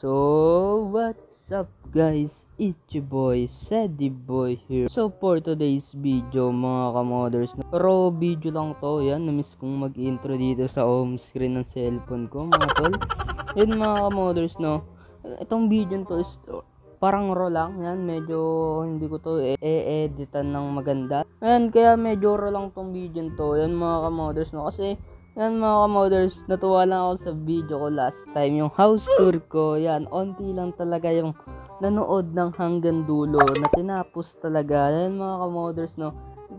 So what's up guys, it's your boy Zedieboy here. So for today's video mga kamoders, raw video lang to. Yan, namiss kong mag-intro dito sa home screen ng cellphone ko mga tol. Yan mga kamoders, no, itong video to is parang raw lang. Yan, medyo hindi ko to e-editan ng maganda. Yan, kaya medyo raw lang tong video to. Yan mga kamoders, no, kasi yan mga kamoders, natuwa lang ako sa video ko last time, yung house tour ko. Yan, onti lang talaga yung nanood ng hanggang dulo na tinapos talaga. Yan mga kamoders, no,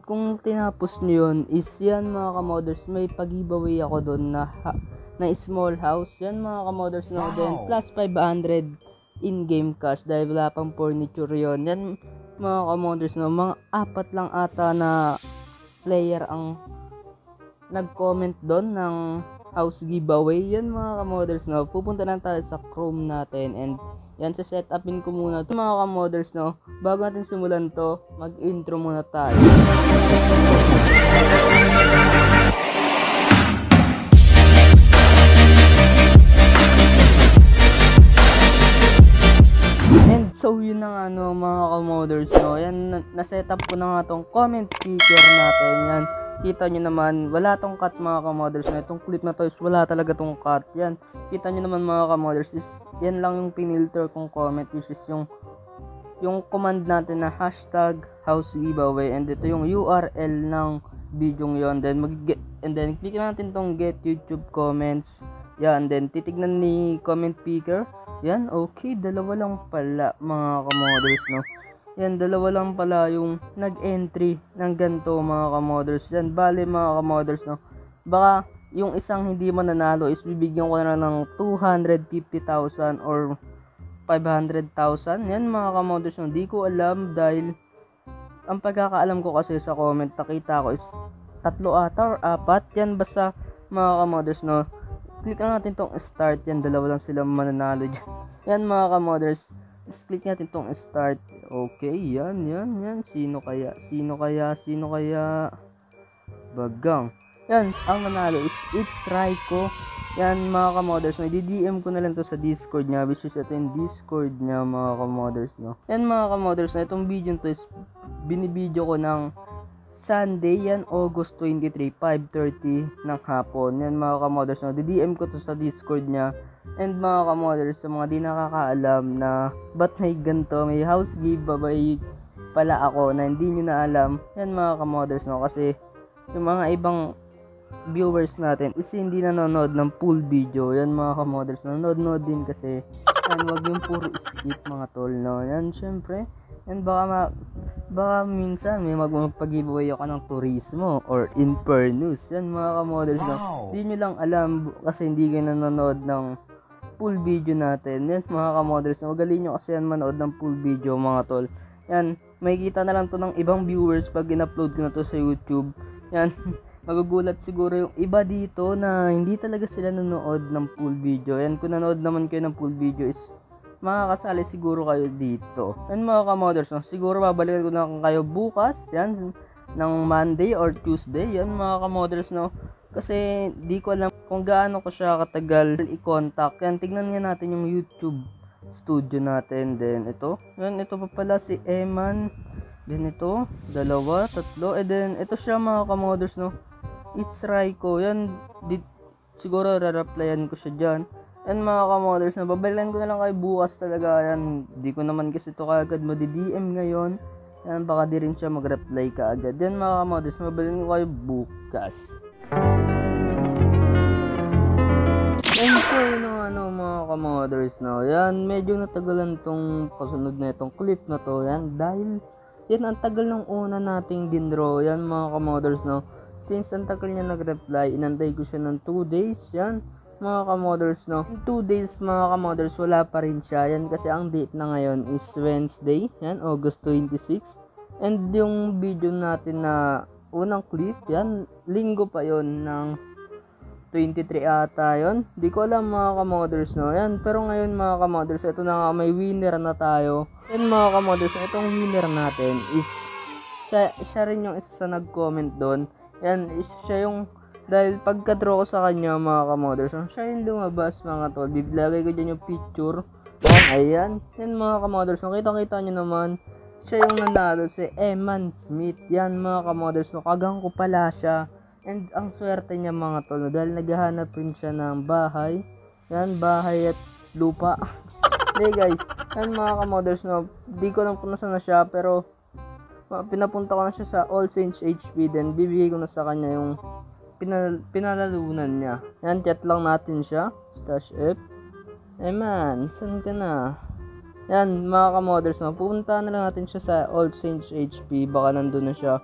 kung tinapos nyo yun is, yan mga kamoders, may pag-giveaway ako doon na small house. Yan mga kamoders, no, then plus 500 in-game cash dahil wala pang furniture yun. Yan mga kamoders, no, mga apat lang ata na player ang nag-comment doon ng house giveaway. Yan mga kamoders, no, pupunta lang tayo sa Chrome natin and yan, sa setupin ko muna to mga kamoders, no. Bago natin simulan to, mag-intro muna tayo. And so yun na nga, no, mga kamoders, no, yan, na-setup ko na nga tong comment feature natin. Yan, kita nyo naman, wala tong cut mga kamoders, na itong clip na to is wala talaga tong cut. Yan, kita nyo naman mga kamoders is, yan lang yung pinilter kong comment, which is yung command natin na hashtag house giveaway, and ito yung URL ng video yon. Then and then click natin tong get YouTube comments. Yan, then titignan ni comment picker. Yan, okay, dalawa lang pala mga kamoders, no. Yan, dalawa lang pala yung nag-entry ng ganito mga kamoders. Yan, bale mga kamoders, no, baka yung isang hindi mananalo is bibigyan ko na ng 250,000 or 500,000. Yan mga kamoders, no, di ko alam dahil ang pagkakaalam ko kasi sa comment nakita ko is tatlo ata or apat. Yan, basta mga kamoders, no, click natin tong start. Yan, dalawa lang sila mananalo dyan. Yan mga kamoders, click natin tong start. Okay, yan, yan, yan. Sino kaya? Sino kaya? Sino kaya? Bagang. Yan, ang nanalo is it's Raiko. Yan mga kamoders, no, i-DM ko na lang to sa Discord niya, which is ito yung Discord niya mga kamoders, no. Yan mga kamoders, na itong video to is binibideo ko ng Sunday. Yan, August 23, 5:30 ng hapon. Yan mga kamoders, no, i-DM ko to sa Discord niya. And mga kamoders, sa mga di nakakaalam na ba't may ganito, may house giveaway pala ako na hindi nyo na alam. Yan mga kamoders, no, kasi yung mga ibang viewers natin is hindi nanonood ng full video. Yan mga kamoders, nanonood din kasi. And wag yung puro skip mga tol, no. Yan syempre. And baka minsan may magpag-giveaway ako ng turismo or infernos. Yan mga kamoders, no, hindi nyo lang alam kasi hindi kayo nanonood ng full video natin. Yan mga kamoders, magaling nyo kasi yan manood ng full video mga tol. Yan, makikita na lang to ng ibang viewers pag in-upload ko na to sa YouTube. Yan, magugulat siguro yung iba dito na hindi talaga sila nanonood ng full video. Yan, kung nanood naman kayo ng full video is makakasali siguro kayo dito. Yan mga kamoders, no, siguro babalikan ko na kayo bukas. Yan, ng Monday or Tuesday. Yan mga kamoders, no, kasi di ko alam kung gaano ko siya katagal i-contact. Yan, tignan nga natin yung YouTube studio natin. Then ito, yan, ito pa pala si Eman. Then ito, dalawa, tatlo. And then ito siya mga kamoders, no, it's Raiko. Yan, siguro raraplayan ko siya dyan. And mga kamoders, no, babalikan ko na lang kayo bukas talaga. Yan, di ko naman kasi ito kaagad madi-DM ngayon. Yan, baka di rin siya mag-reply ka agad. Yan mga kamoders, babalikan ko kayo bukas. And so yun ano mga kamoders, no, yan, medyo natagalan tong kasunod na itong clip na to. Yan, dahil yan ang tagal ng una nating dinro. Yan mga kamoders, no, since ang tagal niya nagreply, inantay ko siya ng 2 days. Yan mga kamoders, no, 2 days mga kamoders, wala pa rin siya. Yan, kasi ang date na ngayon is Wednesday. Yan, August 26. And yung video natin na unang clip, yan, linggo pa yon ng 23 ata yun. Di ko alam mga kamoders, no. Yan, pero ngayon mga kamoders, ito na nga, may winner na tayo. Yan mga kamoders, itong winner natin is siya rin yung isa sa nag-comment doon. Yan, is siya yung, dahil pagka-draw ko sa kanya mga kamoders, siya yung lumabas mga tol. Biblagay ko dyan yung picture. Ayan, yan mga kamoders, kung kita-kita nyo naman, siya yung nanalo, si Eman Smith. Yan mga kamoders, no, kagang ko pala siya. And ang swerte niya mga tol, no, dahil naghahanap rin siya ng bahay. Yan, bahay at lupa. Hey guys, yan mga kamoders, no, di ko lang kung nasaan na siya, pero pinapunta ko na siya sa All Saints HP, then bibigay ko na sa kanya yung pinalalunan niya. Yan, chat lang natin siya, stash F. Eman, saan ka na? Yan, mga kamoders, no, pupunta na lang natin siya sa All Saints HP. Baka nandun na siya.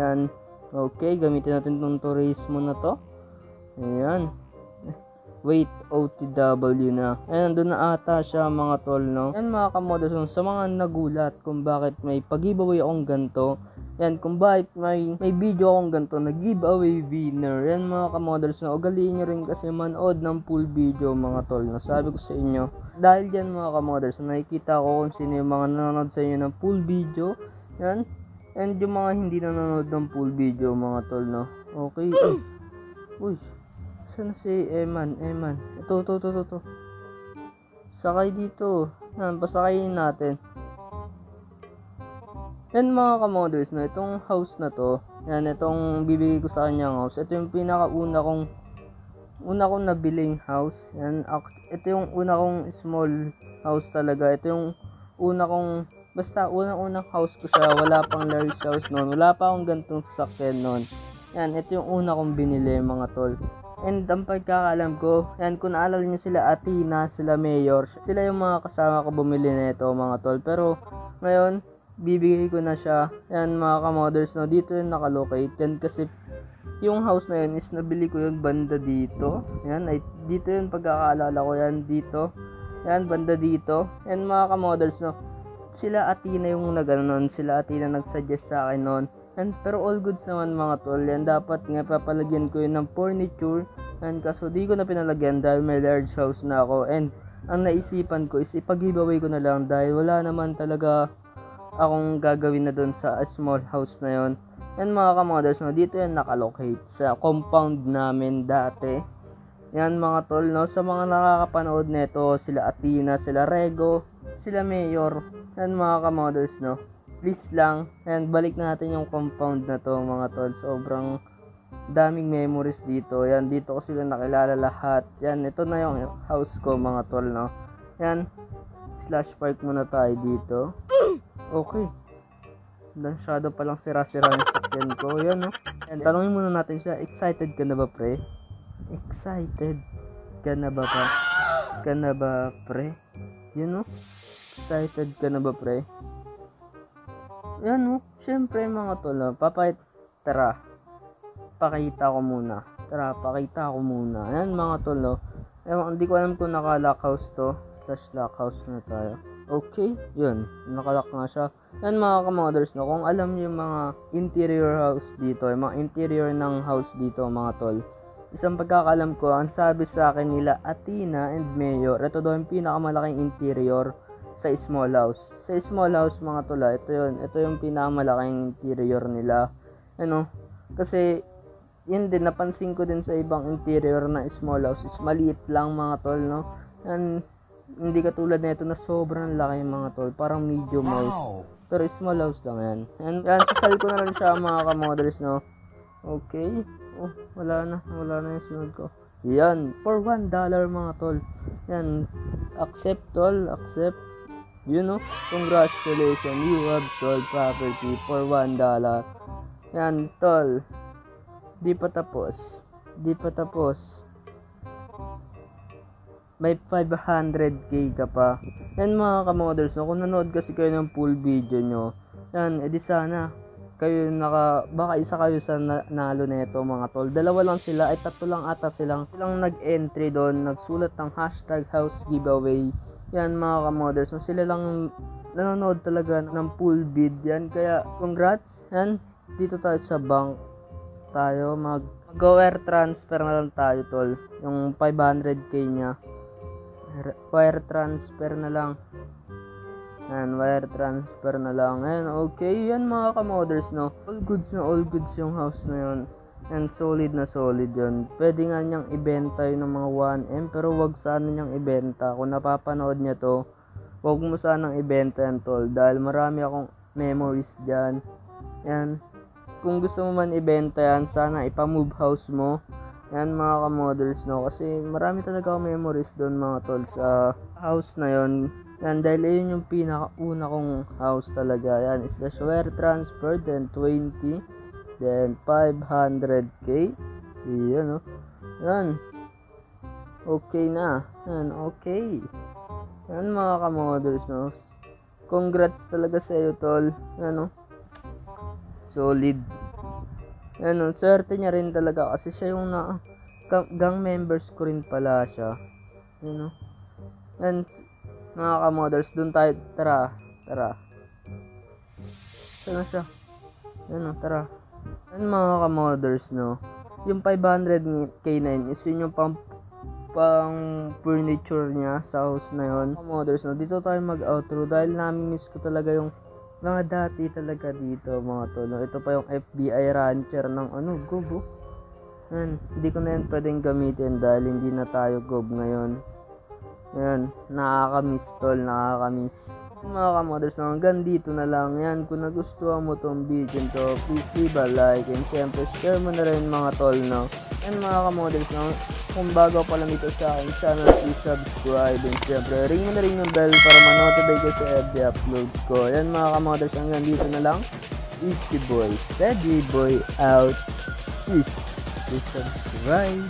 Yan, okay, gamitin natin tong turismo na to. Ayan. Wait, OTW na. Ayan, nandun na ata siya mga tol, no? Yan mga kamoders, no, sa mga nagulat kung bakit may pag-giveaway akong ganito. Yan, kung bakit may video akong ganito na giveaway winner. Yan mga kamoders, na ugaliin nyo rin kasi manood ng full video mga tol. No? Sabi ko sa inyo, dahil yan mga kamoders, nakikita ko kung sino yung mga nanonood sa inyo ng full video. Yan, and yung mga hindi nanonood ng full video mga tol. No? Okay. Uy, saan si Eman? Eman, ito. Sakay dito. Yan, pasakayin natin. Yan mga kamoders, no, itong house na to, yan, itong bibigay ko sa kanyang house. Ito yung pinakauna kong nabiling house. Yan, ito yung una kong small house talaga. Ito yung una kong, basta unang house ko siya. Wala pang large house noon. Wala pa akong gantong sasakyan noon. Yan, ito yung una kong binili mga tol. And ang pagkakaalam ko, yan, kung naalala nyo sila Athena, sila Mayor, sila yung mga kasama ko bumili na ito mga tol. Pero ngayon, bibigay ko na siya. Yan mga kamoders, no, dito yung nakalocate. Yan kasi yung house na yun is nabili ko yung banda dito. Yan, dito yung pagkakaalala ko. Yan, dito. Yan, banda dito. Yan mga kamoders, no, sila Athena yung nagano noon. Sila Athena nagsuggest sa akin noon. Yan, pero all goods naman mga tol. Yan, dapat nga papalagyan ko yun ng furniture. Yan, kaso di ko na pinalagyan dahil may large house na ako. And ang naisipan ko is ipag-giveaway ko na lang dahil wala naman talaga akong gagawin na doon sa small house na yon. Yan mga kamoders, no, dito yan nakalocate sa compound namin dati. Yan mga tol, no, sa mga nakakapanood nito, sila Athena, sila Rego, sila Mayor. Yan mga kamoders, no, please lang, and balik natin yung compound na to mga tol. Sobrang daming memories dito. Yan, dito ko sila nakilala lahat. Yan, ito na yung house ko mga tol, no. Yan, slash park muna tayo dito. Okay. Masyado palang sira-sira yung sakyan ko. Yan, no? And tanongin muna natin siya, excited ka na ba, pre? Excited ka na ba, pre? Yan, no? Excited ka na ba, pre? Yan, no? Siyempre, mga tol, tara, pakita ko muna. Yan, mga tol, no? Ewan, hindi ko alam kung naka-lock house to. Slash lock house na tayo. Okay, yun, nakalock na siya. Yan mga kamoders, no, kung alam niyo yung mga interior house dito, yung mga interior ng house dito mga tol, isang pagkakaalam ko, ang sabi sa akin nila Athena and Mayor, ito daw yung pinakamalaking interior sa small house. Sa small house mga tol, ito yun, ito yung pinakamalaking interior nila. Ano, kasi yun din, napansin ko din sa ibang interior na small house is maliit lang mga tol, no. And hindi katulad nito na sobrang laki mga tol, parang medium house, pero small house lang yan. And yan, sasali ko na lang siya mga kamoders, no. Okay, oh, wala na yung sunod ko. Yan, for $1 mga tol. Yan, accept tol, accept. You know, congratulations, you have sold property for $1. Yan tol, di pa tapos. May 500k ka pa. Yan mga kamoders, no, kung nanood kasi kayo ng full video nyo, yan, edi sana kayo baka isa kayo sa nalo nito mga tol. Dalawa lang sila, ay tatlo lang ata silang nag-entry doon, nagsulat ng hashtag house giveaway. Yan mga kamoders, no, sila lang nanonood talaga ng full bid. Yan, kaya congrats. Yan, dito tayo sa bank tayo, mag-wire transfer na lang tayo tol, yung 500k niya. Wire transfer na lang. Ayan, wire transfer na lang. Ayan, okay. Yan mga kamoders, no, all goods yung house na yun. And solid na solid yun. Pwede nga niyang ibenta yun ng mga 1M, pero wag sana niyang ibenta. Kung napapanood niya to, wag mo sanang ibenta yan, tol, dahil marami akong memories dyan. Yan, kung gusto mo man ibenta yan, sana ipa-move house mo. Yan mga ka-models, no, kasi marami talaga akong memories doon mga tol sa house na yun. Yan, dahil yun yung pinakauna kong house talaga. Yan, is the share transfer, then 20, then 500k. Yan, no? Yan. Okay na. Yan, okay. Yan mga ka-models, no? Congrats talaga sa iyo, tol. Yan, no? Solid. Yan, no? Swerte niya rin talaga kasi siya yung gang members ko rin pala siya. Yan, no? And mga ka-models, dun tayo. Tara. Tara. Saan na siya? Yan, no? Tara. Yan mga ka-models, no, yung 500k na yun is yun yung pang furniture niya sa house na yun. Ka-models, no, dito tayo mag-outro dahil nami-miss ko talaga yung mga dati talaga dito mga to, no. Ito pa yung FBI rancher ng ano, gob, oh. Yan, hindi ko na yan pwedeng gamitin dahil hindi na tayo gob ngayon. Yan, nakakamiss tol, nakakamiss. Mga ka-models, no, hanggang dito na lang. Yan, kung nagustuhan mo tong video to, please leave a like and syempre share mo na rin mga tol, no. And mga ka-models, no, kung bago pa lang dito sa aking channel, please subscribe and syempre ring mo na rin yung bell para ma-notify ka sa every upload ko. Yan mga ka-models, hanggang dito na lang. Zedieboy, Zedieboy out. Please subscribe.